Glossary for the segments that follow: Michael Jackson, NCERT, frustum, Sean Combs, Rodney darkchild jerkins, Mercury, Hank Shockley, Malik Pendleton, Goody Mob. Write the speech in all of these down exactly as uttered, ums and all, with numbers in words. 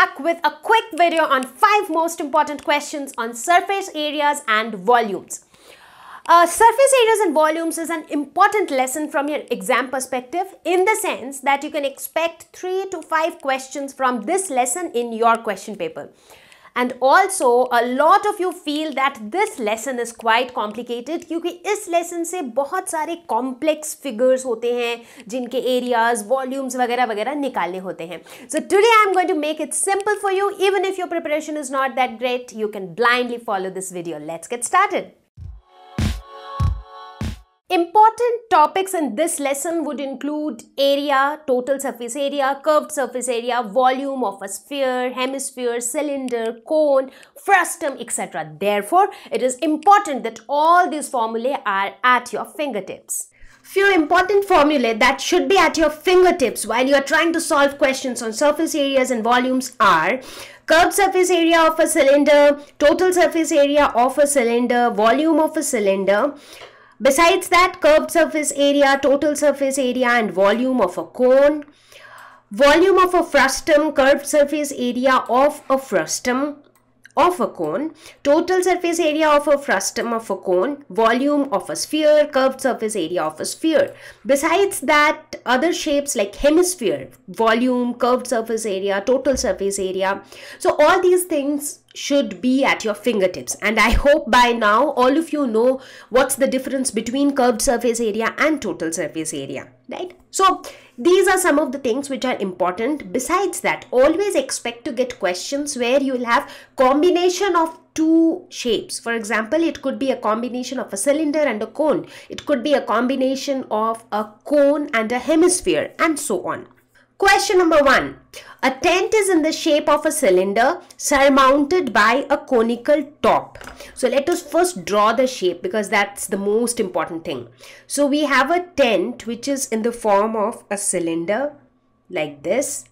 back with a quick video on five most important questions on surface areas and volumes. Uh, surface areas and volumes is an important lesson from your exam perspective, in the sense that you can expect three to five questions from this lesson in your question paper. And also, a lot of you feel that this lesson is quite complicated क्योंकि इस lesson से बहुत सारे complex figures होते हैं जिनके areas, volumes वगैरह वगैरह निकालने होते हैं. So today I am going to make it simple for you. Even if your preparation is not that great, you can blindly follow this video. Let's get started. Important topics in this lesson would include area, total surface area, curved surface area, volume of a sphere, hemisphere, cylinder, cone, frustum, et cetera. Therefore, it is important that all these formulae are at your fingertips. Few important formulae that should be at your fingertips while you are trying to solve questions on surface areas and volumes are curved surface area of a cylinder, total surface area of a cylinder, volume of a cylinder. Besides that, curved surface area, total surface area and volume of a cone, volume of a frustum, curved surface area of a frustum of a cone, total surface area of a frustum of a cone, volume of a sphere, curved surface area of a sphere. Besides that, other shapes like hemisphere, volume, curved surface area, total surface area. So all these things should be at your fingertips, and I hope by now all of you know what's the difference between curved surface area and total surface area, right? So these are some of the things which are important. Besides that, always expect to get questions where you will have combination of two shapes. For example, it could be a combination of a cylinder and a cone, it could be a combination of a cone and a hemisphere, and so on. Question number one. A tent is in the shape of a cylinder surmounted by a conical top. So let us first draw the shape because that's the most important thing. So we have a tent which is in the form of a cylinder like this.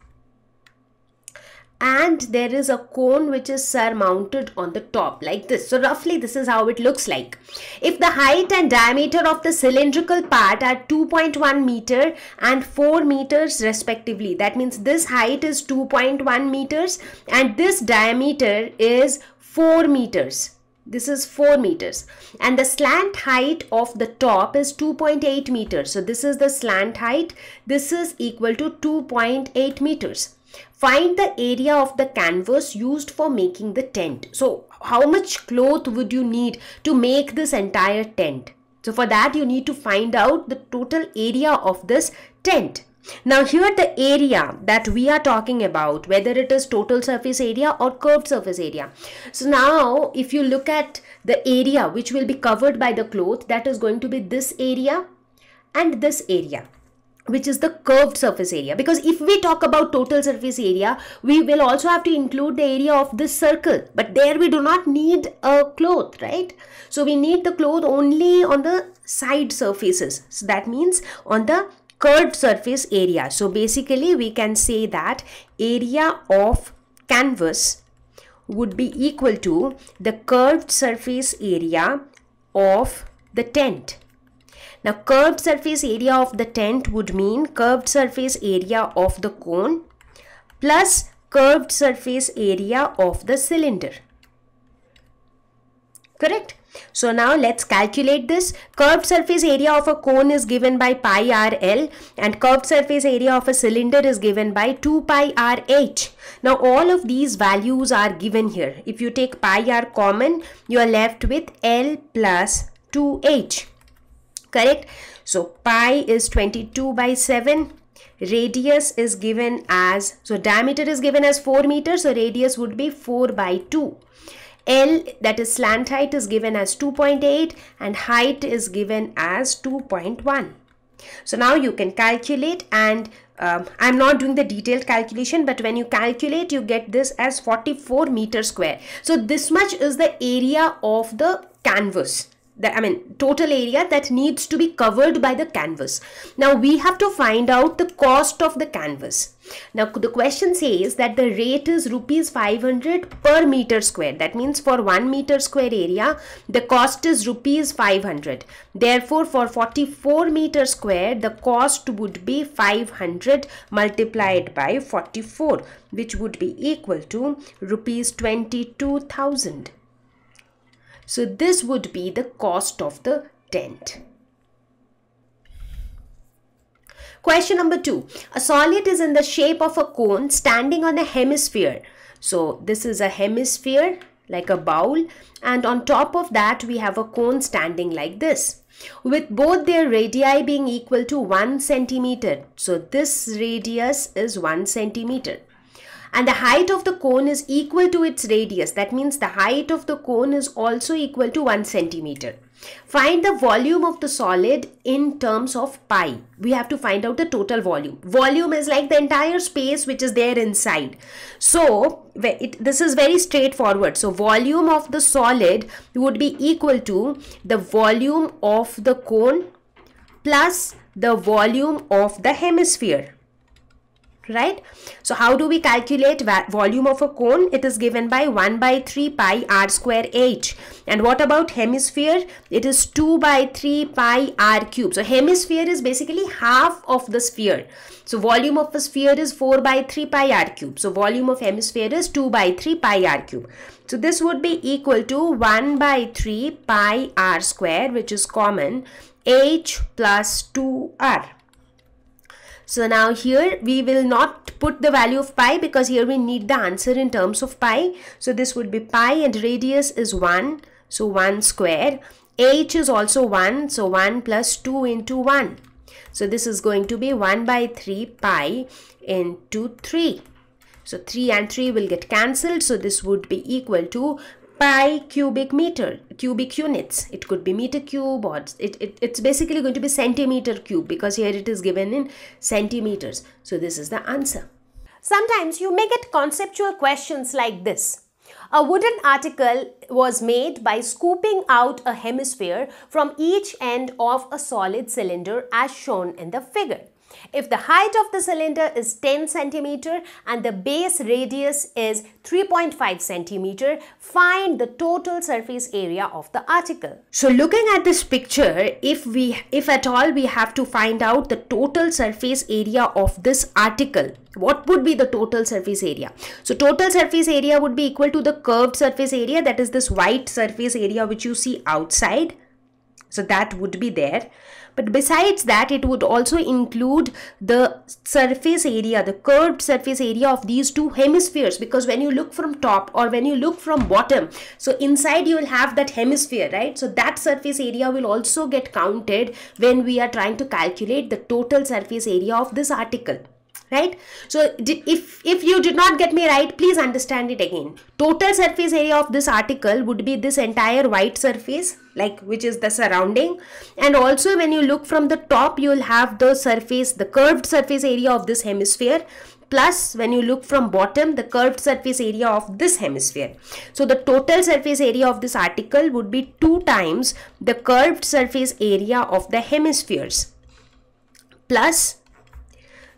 And there is a cone which is surmounted on the top like this. So roughly this is how it looks like. If the height and diameter of the cylindrical part are two point one meter and four meters respectively, that means this height is two point one meters and this diameter is four meters. This is four meters and the slant height of the top is two point eight meters. So this is the slant height. This is equal to two point eight meters. Find the area of the canvas used for making the tent. So how much cloth would you need to make this entire tent? So for that you need to find out the total area of this tent. Now here the area that we are talking about, whether it is total surface area or curved surface area. So now if you look at the area which will be covered by the cloth, that is going to be this area and this area, which is the curved surface area, because if we talk about total surface area, we will also have to include the area of this circle, but there we do not need a cloth, right? So we need the cloth only on the side surfaces. So that means on the curved surface area. So basically we can say that area of canvas would be equal to the curved surface area of the tent. Now, curved surface area of the tent would mean curved surface area of the cone plus curved surface area of the cylinder. Correct? So now let's calculate this. Curved surface area of a cone is given by pi r L and curved surface area of a cylinder is given by two pi r h. Now all of these values are given here. If you take pi r common, you are left with L plus two h. Correct? So pi is twenty-two by seven, radius is given as, so diameter is given as four meters, so radius would be four by two. L, that is slant height, is given as two point eight and height is given as two point one. So now you can calculate, and um, I'm not doing the detailed calculation, but when you calculate you get this as forty-four meters square. So this much is the area of the canvas. that I mean total area that needs to be covered by the canvas. Now we have to find out the cost of the canvas. Now the question says that the rate is rupees five hundred per meter square. That means for one meter square area the cost is rupees five hundred. Therefore for forty-four meter square the cost would be five hundred multiplied by forty-four, which would be equal to rupees twenty-two thousand. So this would be the cost of the tent. Question number two. A solid is in the shape of a cone standing on a hemisphere. So this is a hemisphere like a bowl, and on top of that we have a cone standing like this, with both their radii being equal to one centimeter. So this radius is one centimeter. And the height of the cone is equal to its radius. That means the height of the cone is also equal to one centimeter. Find the volume of the solid in terms of pi. We have to find out the total volume. Volume is like the entire space which is there inside. So it, this is very straightforward. So volume of the solid would be equal to the volume of the cone plus the volume of the hemisphere. Right? So how do we calculate volume of a cone? It is given by one by three pi r square h. And what about hemisphere? It is two by three pi r cube. So hemisphere is basically half of the sphere. So volume of a sphere is four by three pi r cube. So volume of hemisphere is two by three pi r cube. So this would be equal to one by three pi r square, which is common, h plus two r. So now here we will not put the value of pi because here we need the answer in terms of pi. So this would be pi, and radius is one. So one square. H is also one. So one plus two into one. So this is going to be one by three pi into three. So three and three will get cancelled. So this would be equal to pi cubic meter, cubic units. It could be meter cube, or it, it, it's basically going to be centimeter cube because here it is given in centimeters. So this is the answer. Sometimes you may get conceptual questions like this. A wooden article was made by scooping out a hemisphere from each end of a solid cylinder as shown in the figure. If the height of the cylinder is ten centimeters and the base radius is three point five centimeters, find the total surface area of the article. So looking at this picture, if we, if at all we have to find out the total surface area of this article, what would be the total surface area? So total surface area would be equal to the curved surface area, that is this white surface area which you see outside. So that would be there. But besides that, it would also include the surface area, the curved surface area of these two hemispheres, because when you look from top or when you look from bottom, so inside you will have that hemisphere, right? So that surface area will also get counted when we are trying to calculate the total surface area of this article. Right? So if, if you did not get me right, please understand it again. Total surface area of this article would be this entire white surface, like which is the surrounding. And also when you look from the top, you will have the surface, the curved surface area of this hemisphere. Plus when you look from bottom, the curved surface area of this hemisphere. So the total surface area of this article would be two times the curved surface area of the hemispheres. Plus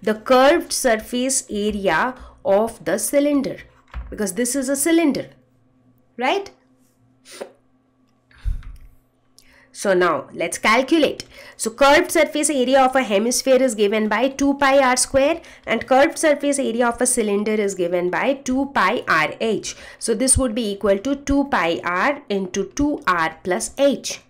the curved surface area of the cylinder, because this is a cylinder, right? So now let's calculate. So curved surface area of a hemisphere is given by two pi r square, and curved surface area of a cylinder is given by two pi r h. So this would be equal to two pi r into two r plus h.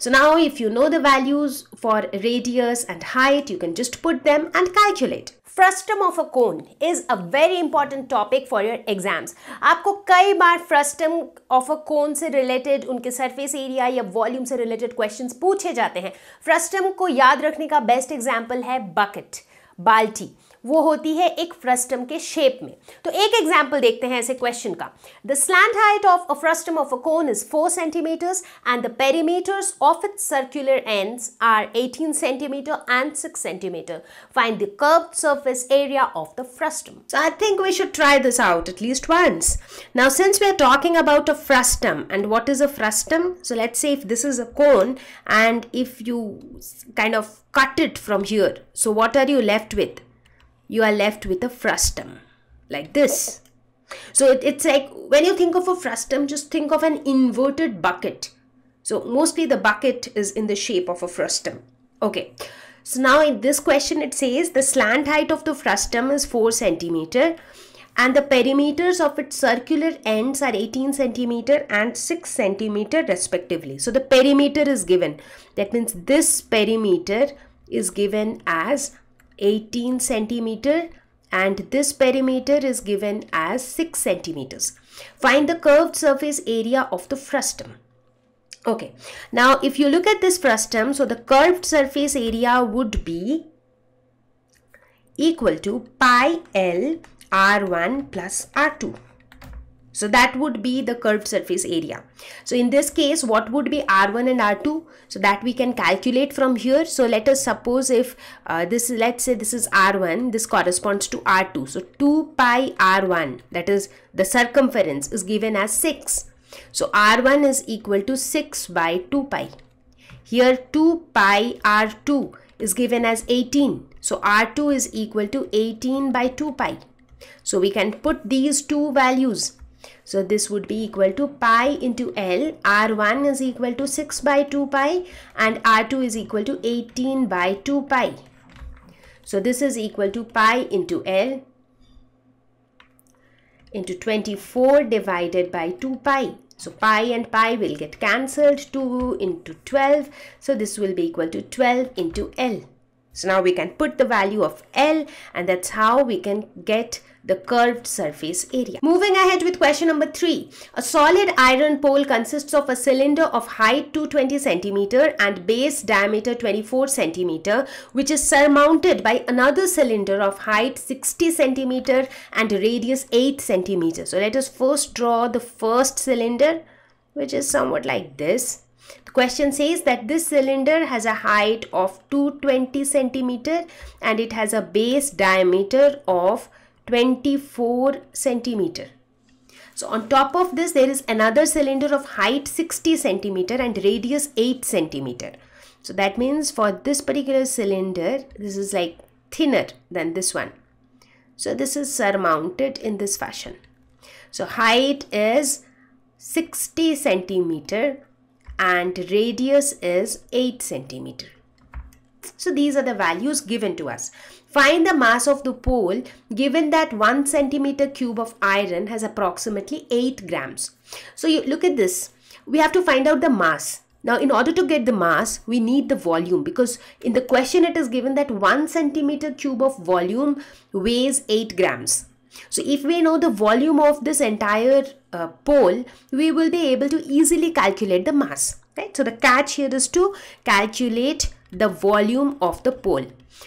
So now if you know the values for radius and height, you can just put them and calculate. Frustum of a cone is a very important topic for your exams. आपको कई बार frustum of a cone से related, उनके surface area या volume से related questions पूछे जाते हैं. Frustum को याद रखने का best example है bucket, बाल्टी. वो होती है एक फ्रस्टम के शेप में। तो एक एग्जाम्पल देखते हैं ऐसे क्वेश्चन का। The slant height of a frustum of a cone is four centimetres and the perimeters of its circular ends are eighteen centimetre and six centimetre. Find the curved surface area of the frustum. So I think we should try this out at least once. Now since we are talking about a frustum, and what is a frustum? So let's say if this is a cone and if you kind of cut it from here, so what are you left with? You are left with a frustum like this. So it, it's like when you think of a frustum, just think of an inverted bucket. So mostly the bucket is in the shape of a frustum. Okay. So now in this question it says the slant height of the frustum is four centimeters and the perimeters of its circular ends are eighteen centimeters and six centimeters respectively. So the perimeter is given. That means this perimeter is given as eighteen centimeters and this perimeter is given as six centimeters. Find the curved surface area of the frustum. Okay, now if you look at this frustum, so the curved surface area would be equal to pi L R one plus R two. So that would be the curved surface area. So in this case, what would be R one and R two? So that we can calculate from here. So let us suppose if uh, this is, let's say this is R one, this corresponds to R two. So two pi R one, that is the circumference, is given as six. So R one is equal to six by two pi. Here two pi R two is given as eighteen. So R two is equal to eighteen by two pi. So we can put these two values. So this would be equal to pi into L. R one is equal to six by two pi and R two is equal to eighteen by two pi. So this is equal to pi into L into twenty-four divided by two pi. So pi and pi will get cancelled. two into twelve. So this will be equal to twelve into L. So now we can put the value of L and that's how we can get the curved surface area. Moving ahead with question number three. A solid iron pole consists of a cylinder of height two hundred twenty centimeters and base diameter twenty-four centimeters, which is surmounted by another cylinder of height sixty centimeters and radius eight centimeters. So let us first draw the first cylinder, which is somewhat like this. The question says that this cylinder has a height of two hundred twenty centimeters and it has a base diameter of twenty-four centimeters. So on top of this there is another cylinder of height sixty centimeters and radius eight centimeters. So that means for this particular cylinder, this is like thinner than this one. So this is surmounted in this fashion. So height is sixty centimeters and radius is eight centimeters. So these are the values given to us. Find the mass of the pole given that one centimeter cube of iron has approximately eight grams. So you look at this. We have to find out the mass. Now in order to get the mass, we need the volume, because in the question it is given that one centimeter cube of volume weighs eight grams. So if we know the volume of this entire uh, pole, we will be able to easily calculate the mass. Right? So the catch here is to calculate the volume of the pole.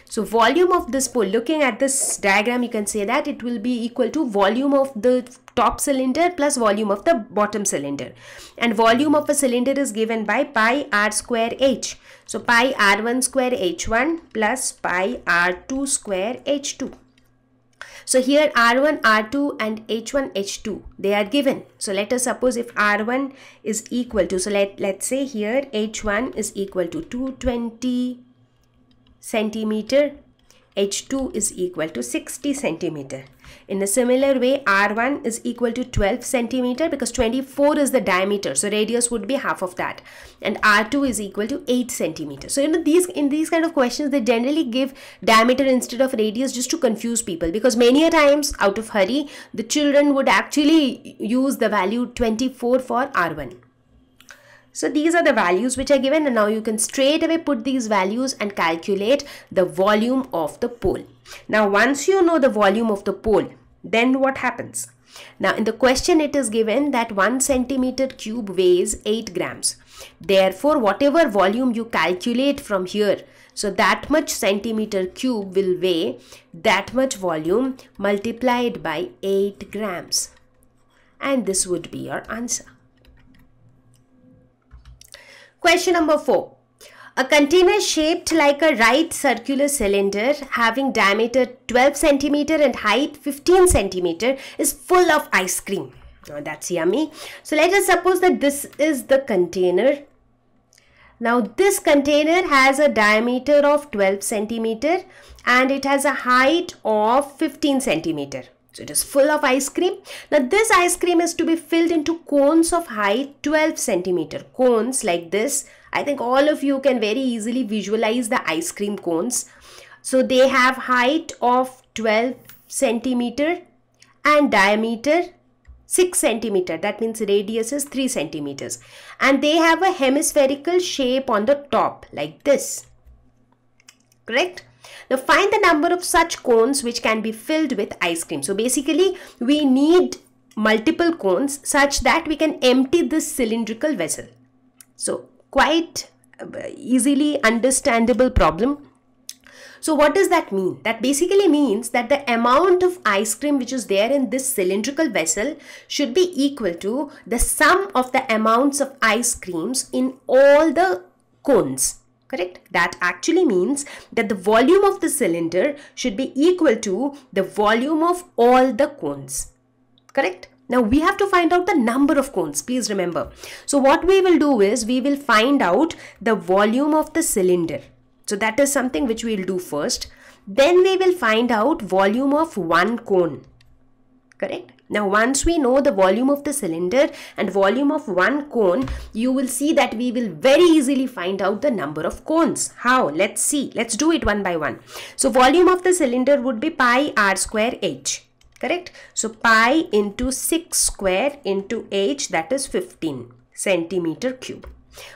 So volume of this pole, looking at this diagram, you can say that it will be equal to volume of the top cylinder plus volume of the bottom cylinder. And volume of a cylinder is given by pi r square h. So pi r one square h one plus pi r two square h two. So here r one, r two and h one, h two, they are given. So let us suppose if r one is equal to, so let, let's say here h one is equal to two hundred twenty centimeter, h two is equal to sixty centimeter. In a similar way, r one is equal to twelve centimeter because twenty-four is the diameter, so radius would be half of that, and r two is equal to eight centimeter. So you know, these in these kind of questions they generally give diameter instead of radius just to confuse people, because many a times out of hurry the children would actually use the value twenty-four for r one. So these are the values which are given, and now you can straight away put these values and calculate the volume of the pole. Now once you know the volume of the pole, then what happens? Now in the question it is given that one centimeter cube weighs eight grams. Therefore whatever volume you calculate from here, So that much centimeter cube will weigh that much volume multiplied by eight grams. And this would be your answer. Question number four. A container shaped like a right circular cylinder having diameter twelve centimeters and height fifteen centimeters is full of ice cream. Now that's yummy. So let us suppose that this is the container. Now this container has a diameter of twelve centimeters and it has a height of fifteen centimeters. So it is full of ice cream. Now this ice cream is to be filled into cones of height twelve centimeter. Cones like this. I think all of you can very easily visualize the ice cream cones. So they have height of twelve centimeter and diameter six centimeter. That means radius is three centimeters. And they have a hemispherical shape on the top like this. Correct? Now find the number of such cones which can be filled with ice cream. So basically we need multiple cones such that we can empty this cylindrical vessel. So quite easily understandable problem. So what does that mean? That basically means that the amount of ice cream which is there in this cylindrical vessel should be equal to the sum of the amounts of ice creams in all the cones. Correct? That actually means that the volume of the cylinder should be equal to the volume of all the cones. Correct? Now we have to find out the number of cones. Please remember. So what we will do is we will find out the volume of the cylinder. So that is something which we will do first. Then we will find out volume of one cone. Correct? Now once we know the volume of the cylinder and volume of one cone, you will see that we will very easily find out the number of cones. How? Let's see. Let's do it one by one. So volume of the cylinder would be pi r square h. Correct? So pi into six square into h, that is fifteen centimeter cube.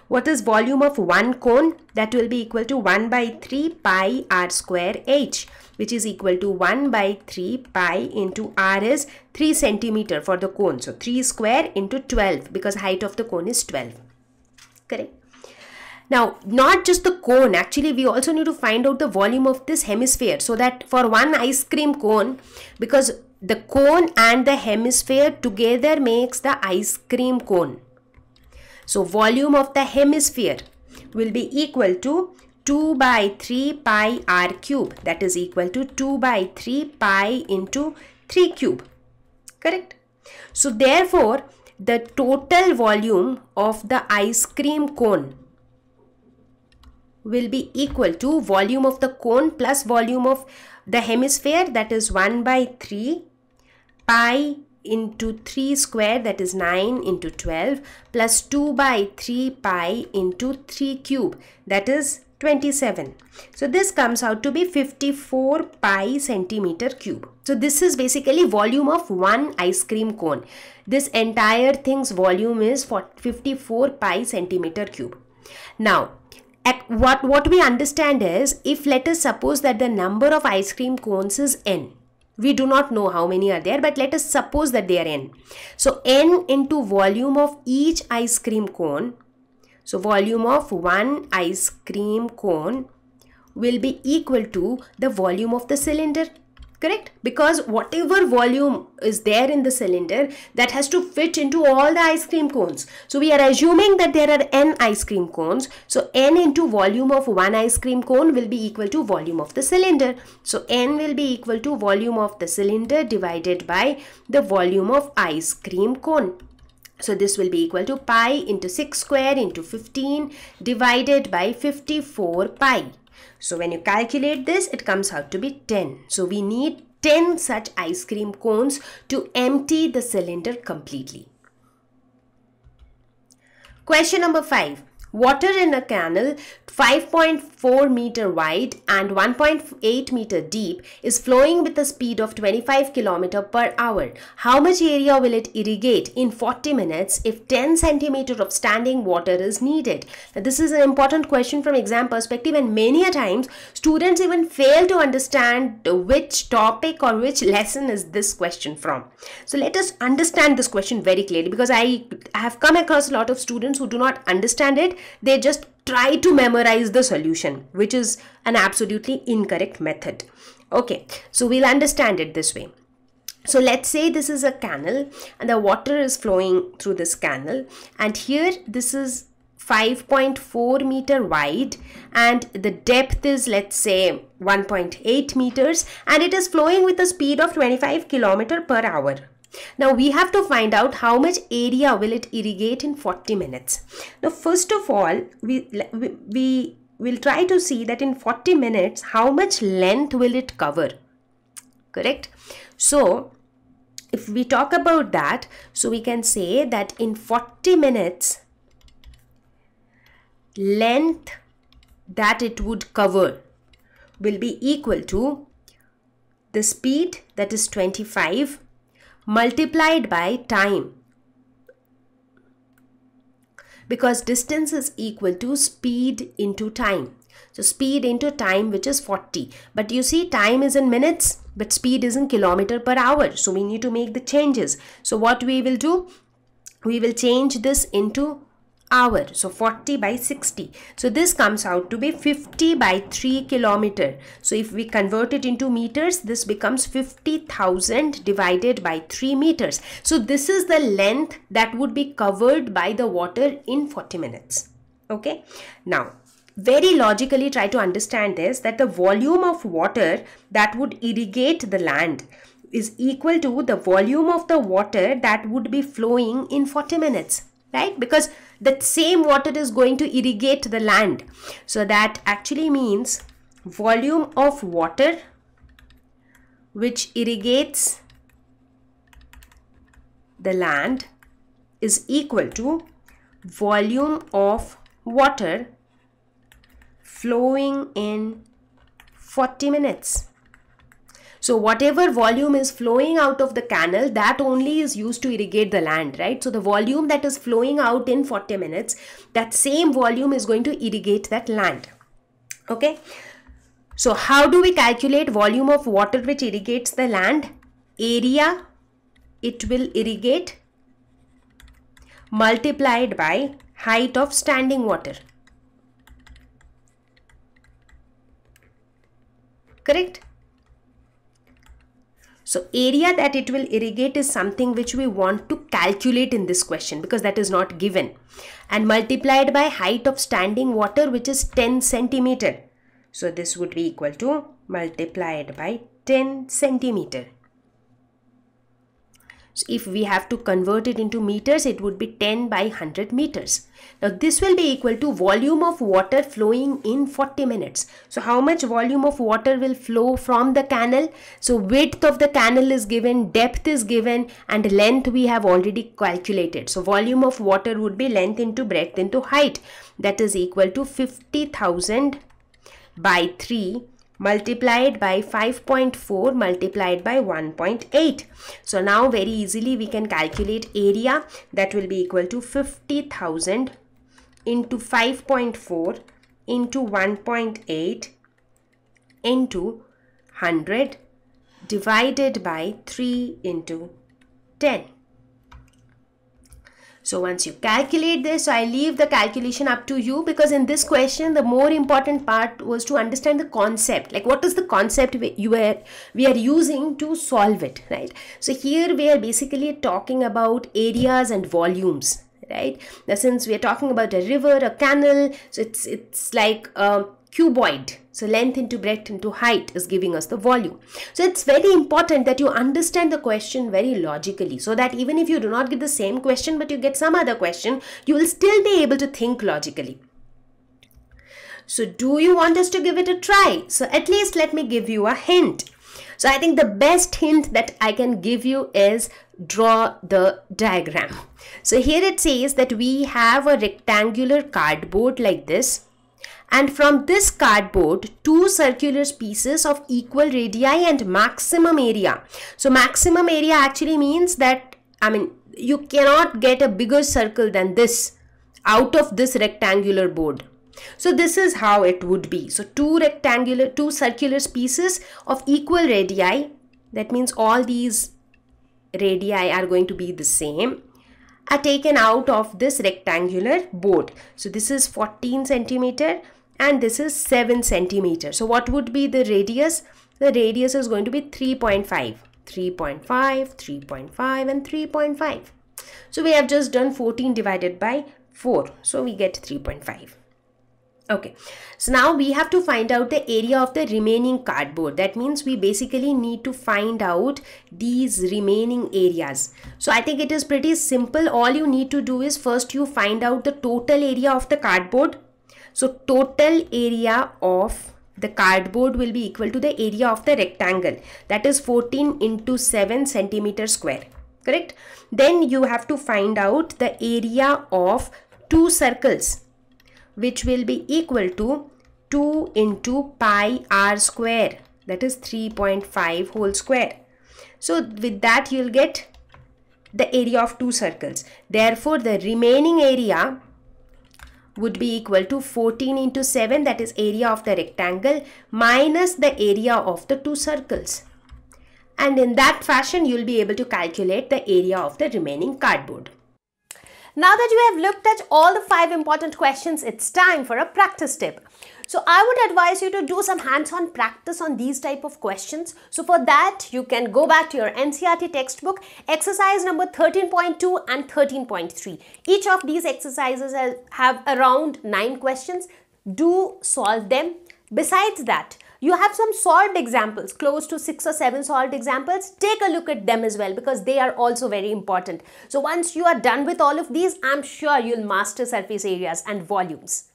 What is volume of one cone? That will be equal to one by three pi r square h, which is equal to one by three pi into r is three centimeter for the cone. So three square into twelve because height of the cone is twelve. Correct? Now not just the cone, actually we also need to find out the volume of this hemisphere, so that for one ice cream cone, because the cone and the hemisphere together makes the ice cream cone. So volume of the hemisphere will be equal to two by three pi r cube. That is equal to two by three pi into three cube. Correct? So therefore, the total volume of the ice cream cone will be equal to volume of the cone plus volume of the hemisphere, that is one by three pi into three square, that is nine into twelve, plus two by three pi into three cube, that is twenty-seven. So this comes out to be fifty-four pi centimeter cube. So this is basically volume of one ice cream cone. This entire thing's volume is for fifty-four pi centimeter cube. Now At what, what we understand is, if let us suppose that the number of ice cream cones is n. We do not know how many are there, but let us suppose that they are n. So n into volume of each ice cream cone. So volume of one ice cream cone will be equal to the volume of the cylinder. Correct? Because whatever volume is there in the cylinder, that has to fit into all the ice cream cones. So we are assuming that there are n ice cream cones. So n into volume of one ice cream cone will be equal to volume of the cylinder. So n will be equal to volume of the cylinder divided by the volume of ice cream cone. So this will be equal to pi into six square into fifteen divided by fifty-four pi. So when you calculate this, it comes out to be ten. So we need ten such ice cream cones to empty the cylinder completely. Question number five. Water in a canal five point four meter wide and one point eight meter deep is flowing with a speed of twenty-five kilometers per hour. How much area will it irrigate in forty minutes if ten centimeters of standing water is needed? Now, this is an important question from exam perspective, and many a times students even fail to understand which topic or which lesson is this question from. So let us understand this question very clearly, because I have come across a lot of students who do not understand it. they just try to memorize the solution, which is an absolutely incorrect method. Okay, so we'll understand it this way. So let's say this is a canal and the water is flowing through this canal, and here this is five point four meter wide and the depth is, let's say, one point eight meters, and it is flowing with a speed of twenty-five kilometers per hour. Now we have to find out how much area will it irrigate in forty minutes. Now first of all, we, we, we will try to see that in forty minutes, how much length will it cover, correct? So if we talk about that, so we can say that in forty minutes, length that it would cover will be equal to the speed, that is twenty-five, multiplied by time, because distance is equal to speed into time. So speed into time, which is forty, but you see time is in minutes but speed is in kilometer per hour, so we need to make the changes. So what we will do, we will change this into hour, so forty by sixty, so this comes out to be fifty by three kilometer. So if we convert it into meters, this becomes fifty thousand divided by three meters. So this is the length that would be covered by the water in forty minutes. Okay, now very logically try to understand this, that the volume of water that would irrigate the land is equal to the volume of the water that would be flowing in forty minutes, right? Because that same water is going to irrigate the land. So that actually means volume of water which irrigates the land is equal to volume of water flowing in forty minutes. So whatever volume is flowing out of the canal, that only is used to irrigate the land, right? So the volume that is flowing out in forty minutes, that same volume is going to irrigate that land. Okay. So how do we calculate volume of water which irrigates the land? Area it will irrigate multiplied by height of standing water. Correct? So area that it will irrigate is something which we want to calculate in this question, because that is not given, and multiplied by height of standing water, which is ten centimeter. So this would be equal to multiplied by ten centimeter. So if we have to convert it into meters, it would be ten by one hundred meters. Now this will be equal to volume of water flowing in forty minutes. So how much volume of water will flow from the canal? So width of the canal is given, depth is given, and length we have already calculated. So volume of water would be length into breadth into height. That is equal to fifty thousand by three. Multiplied by five point four multiplied by one point eight. So now very easily we can calculate area. That will be equal to fifty thousand into five point four into one point eight into one hundred divided by three into ten. So once you calculate this, so I leave the calculation up to you, because in this question, the more important part was to understand the concept. Like, what is the concept we, you are, we are using to solve it, right? So here we are basically talking about areas and volumes, right? Now, since we are talking about a river, a canal, so it's, it's like a cuboid. So length into breadth into height is giving us the volume. So it's very important that you understand the question very logically, so that even if you do not get the same question, but you get some other question, you will still be able to think logically. So do you want us to give it a try? So at least let me give you a hint. So I think the best hint that I can give you is draw the diagram. So here it says that we have a rectangular cardboard like this. And from this cardboard, two circular pieces of equal radii and maximum area. So maximum area actually means that, I mean, you cannot get a bigger circle than this out of this rectangular board. So this is how it would be. So two rectangular, two circular pieces of equal radii. That means all these radii are going to be the same. are taken out of this rectangular board. So this is fourteen centimeter and this is seven centimeter. So what would be the radius? The radius is going to be three point five, three point five, three point five and three point five. So we have just done fourteen divided by four. So we get three point five. Okay, so now we have to find out the area of the remaining cardboard. That means we basically need to find out these remaining areas. So I think it is pretty simple. All you need to do is first you find out the total area of the cardboard. So total area of the cardboard will be equal to the area of the rectangle. That is fourteen into seven centimeter square. Correct? Then you have to find out the area of two circles, which will be equal to two into pi r square, that is three point five whole square. So with that you'll get the area of two circles. Therefore the remaining area would be equal to fourteen into seven, that is area of the rectangle, minus the area of the two circles. And in that fashion you'll be able to calculate the area of the remaining cardboard. Now that you have looked at all the five important questions, it's time for a practice tip. So I would advise you to do some hands-on practice on these type of questions. So for that, you can go back to your N C E R T textbook, exercise number thirteen point two and thirteen point three. Each of these exercises have around nine questions. Do solve them. Besides that, you have some solved examples, close to six or seven solved examples. Take a look at them as well, because they are also very important. So once you are done with all of these, I'm sure you'll master surface areas and volumes.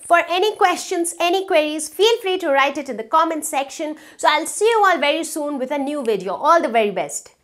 For any questions, any queries, feel free to write it in the comment section. So I'll see you all very soon with a new video. All the very best.